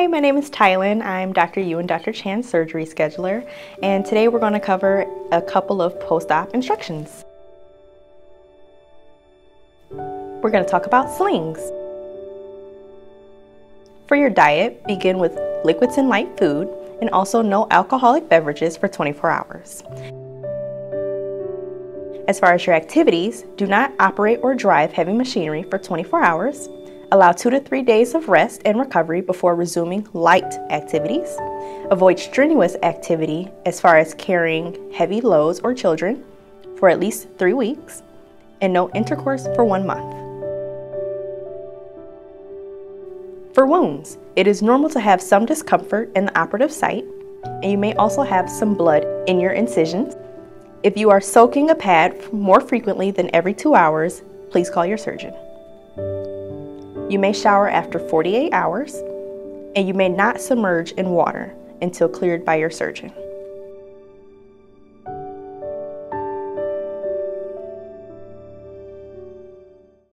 Hi, my name is Tylan. I'm Dr. Yu and Dr. Chan's surgery scheduler, and today we're going to cover a couple of post-op instructions. We're going to talk about slings. For your diet, begin with liquids and light food, and also no alcoholic beverages for 24 hours. As far as your activities, do not operate or drive heavy machinery for 24 hours. Allow 2 to 3 days of rest and recovery before resuming light activities. Avoid strenuous activity as far as carrying heavy loads or children for at least 3 weeks, and no intercourse for 1 month. For wounds, it is normal to have some discomfort in the operative site, and you may also have some blood in your incisions. If you are soaking a pad more frequently than every 2 hours, please call your surgeon. You may shower after 48 hours, and you may not submerge in water until cleared by your surgeon.